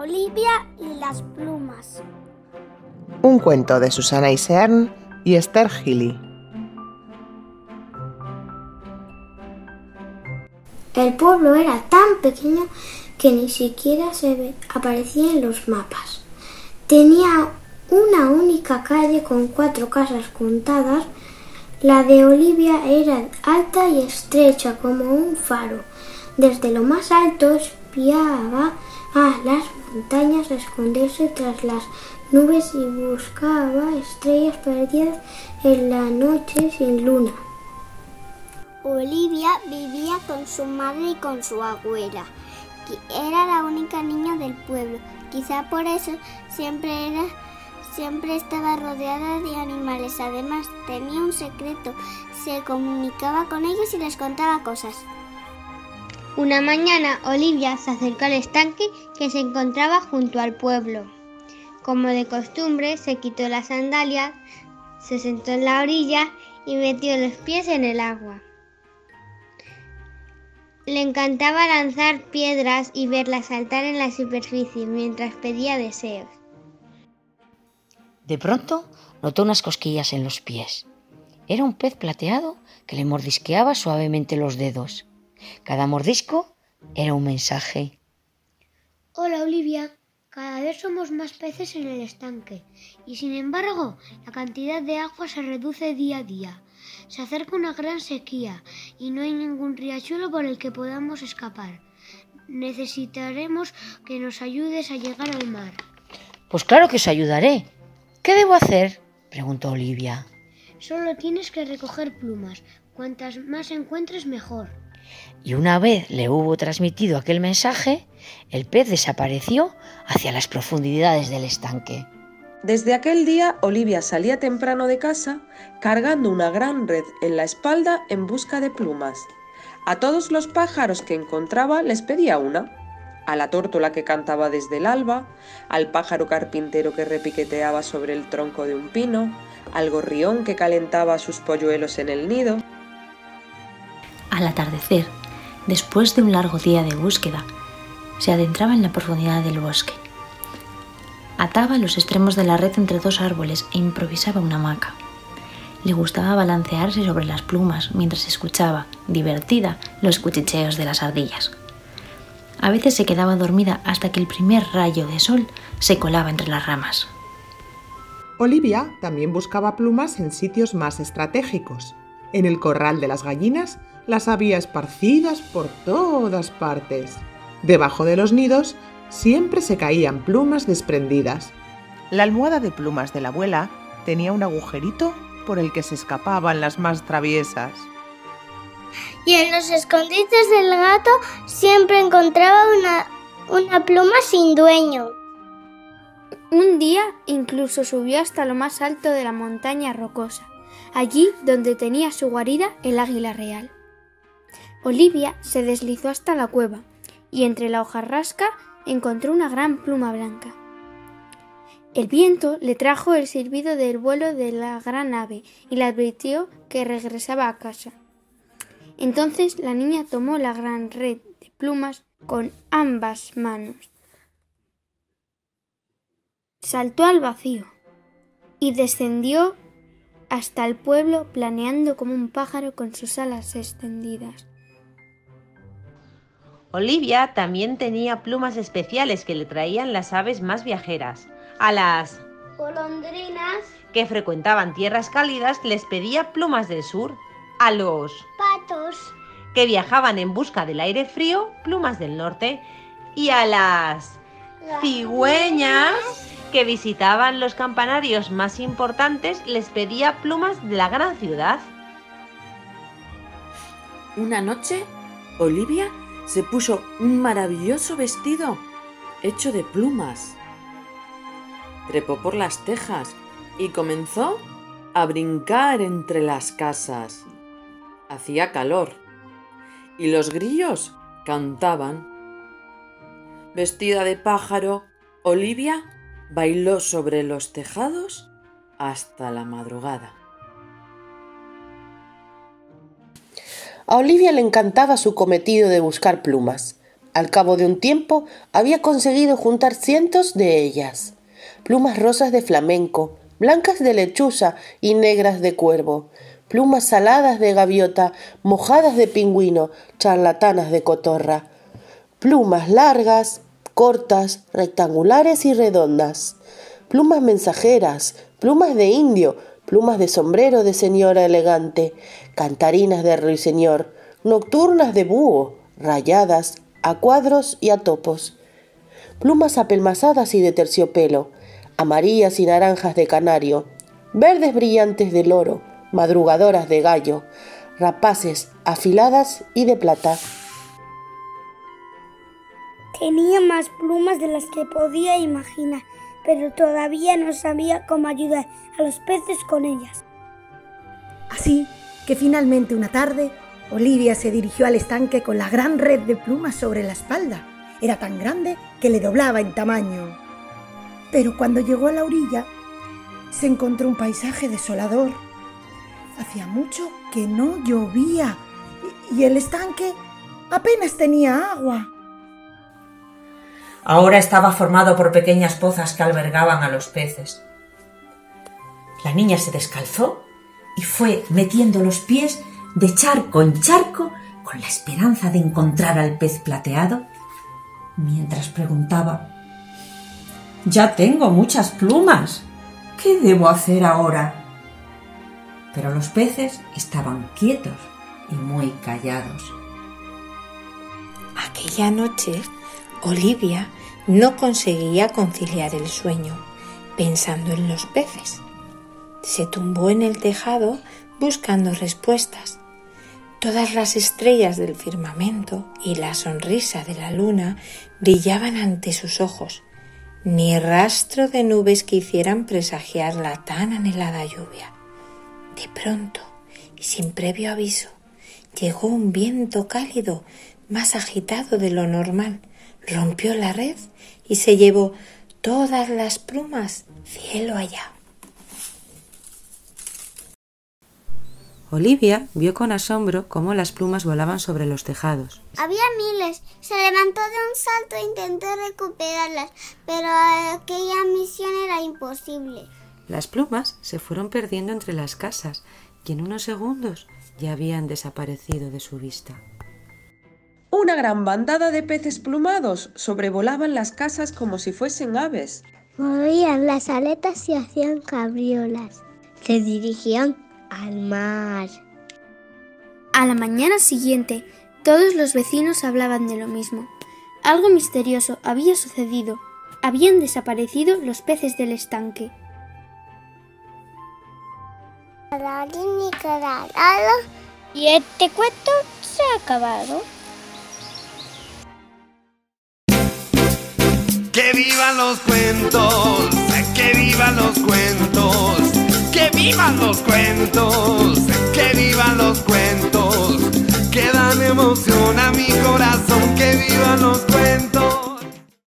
Olivia y las plumas. Un cuento de Susanna Isern y Esther Gili. El pueblo era tan pequeño que ni siquiera se aparecía en los mapas. Tenía una única calle con 4 casas juntadas. La de Olivia era alta y estrecha como un faro. Desde lo más alto espiaba a las montañas, a esconderse tras las nubes y buscaba estrellas perdidas en la noche sin luna. Olivia vivía con su madre y con su abuela, que era la única niña del pueblo. Quizá por eso siempre estaba rodeada de animales. Además, tenía un secreto. Se comunicaba con ellos y les contaba cosas. Una mañana, Olivia se acercó al estanque que se encontraba junto al pueblo. Como de costumbre, se quitó las sandalias, se sentó en la orilla y metió los pies en el agua. Le encantaba lanzar piedras y verlas saltar en la superficie mientras pedía deseos. De pronto notó unas cosquillas en los pies. Era un pez plateado que le mordisqueaba suavemente los dedos. Cada mordisco era un mensaje. Hola, Olivia. Cada vez somos más peces en el estanque y, sin embargo, la cantidad de agua se reduce día a día. Se acerca una gran sequía y no hay ningún riachuelo por el que podamos escapar. Necesitaremos que nos ayudes a llegar al mar. Pues claro que os ayudaré. ¿Qué debo hacer?, preguntó Olivia. Solo tienes que recoger plumas. Cuantas más encuentres, mejor. Y una vez le hubo transmitido aquel mensaje, el pez desapareció hacia las profundidades del estanque. Desde aquel día, Olivia salía temprano de casa, cargando una gran red en la espalda en busca de plumas. A todos los pájaros que encontraba les pedía una. A la tórtola que cantaba desde el alba, al pájaro carpintero que repiqueteaba sobre el tronco de un pino, al gorrión que calentaba sus polluelos en el nido. Al atardecer, después de un largo día de búsqueda, se adentraba en la profundidad del bosque. Ataba los extremos de la red entre 2 árboles e improvisaba una hamaca. Le gustaba balancearse sobre las plumas mientras escuchaba, divertida, los cuchicheos de las ardillas. A veces se quedaba dormida hasta que el primer rayo de sol se colaba entre las ramas. Olivia también buscaba plumas en sitios más estratégicos. En el corral de las gallinas las había esparcidas por todas partes. Debajo de los nidos siempre se caían plumas desprendidas. La almohada de plumas de la abuela tenía un agujerito por el que se escapaban las más traviesas. Y en los escondites del gato siempre encontraba una pluma sin dueño. Un día incluso subió hasta lo más alto de la montaña rocosa, allí donde tenía su guarida el águila real. Olivia se deslizó hasta la cueva y entre la hojarasca encontró una gran pluma blanca. El viento le trajo el silbido del vuelo de la gran ave y le advirtió que regresaba a casa. Entonces la niña tomó la gran red de plumas con ambas manos, saltó al vacío y descendió hasta el pueblo planeando como un pájaro con sus alas extendidas. Olivia también tenía plumas especiales que le traían las aves más viajeras. A las golondrinas que frecuentaban tierras cálidas les pedía plumas del sur. A los patos que viajaban en busca del aire frío, plumas del norte, y a las cigüeñas que visitaban los campanarios más importantes les pedía plumas de la gran ciudad. Una noche, Olivia se puso un maravilloso vestido hecho de plumas, trepó por las tejas y comenzó a brincar entre las casas. Hacía calor y los grillos cantaban. Vestida de pájaro, Olivia bailó sobre los tejados hasta la madrugada. A Olivia le encantaba su cometido de buscar plumas, Al cabo de un tiempo había conseguido juntar cientos de ellas. Plumas rosas de flamenco, blancas de lechuza y negras de cuervo, plumas saladas de gaviota, mojadas de pingüino, charlatanas de cotorra, plumas largas, cortas, rectangulares y redondas, plumas mensajeras, plumas de indio, plumas de sombrero de señora elegante, cantarinas de ruiseñor, nocturnas de búho, rayadas, a cuadros y a topos, plumas apelmazadas y de terciopelo, amarillas y naranjas de canario, verdes brillantes de loro, madrugadoras de gallo, rapaces afiladas y de plata. Tenía más plumas de las que podía imaginar, pero todavía no sabía cómo ayudar a los peces con ellas. Así que finalmente una tarde, Olivia se dirigió al estanque con la gran red de plumas sobre la espalda. Era tan grande que le doblaba en tamaño. Pero cuando llegó a la orilla, se encontró un paisaje desolador. Hacía mucho que no llovía y el estanque apenas tenía agua. Ahora estaba formado por pequeñas pozas que albergaban a los peces. La niña se descalzó y fue metiendo los pies de charco en charco con la esperanza de encontrar al pez plateado, mientras preguntaba: «Ya tengo muchas plumas. ¿Qué debo hacer ahora?». Pero los peces estaban quietos y muy callados. Aquella noche, Olivia no conseguía conciliar el sueño, pensando en los peces. Se tumbó en el tejado buscando respuestas. Todas las estrellas del firmamento y la sonrisa de la luna brillaban ante sus ojos. Ni rastro de nubes que hicieran presagiar la tan anhelada lluvia. De pronto, y sin previo aviso, llegó un viento cálido, más agitado de lo normal, rompió la red y se llevó todas las plumas cielo allá. Olivia vio con asombro cómo las plumas volaban sobre los tejados. Había miles. Se levantó de un salto e intentó recuperarlas, pero aquella misión era imposible. Las plumas se fueron perdiendo entre las casas y en unos segundos ya habían desaparecido de su vista. Una gran bandada de peces plumados sobrevolaban las casas como si fuesen aves. Movían las aletas y hacían cabriolas. Se dirigían al mar. A la mañana siguiente, todos los vecinos hablaban de lo mismo. Algo misterioso había sucedido. Habían desaparecido los peces del estanque. Y este cuento se ha acabado. ¡Que vivan los cuentos! ¡Que vivan los cuentos! ¡Que vivan los cuentos! ¡Que vivan los cuentos! ¡Que dan emoción a mi corazón! ¡Que vivan los cuentos!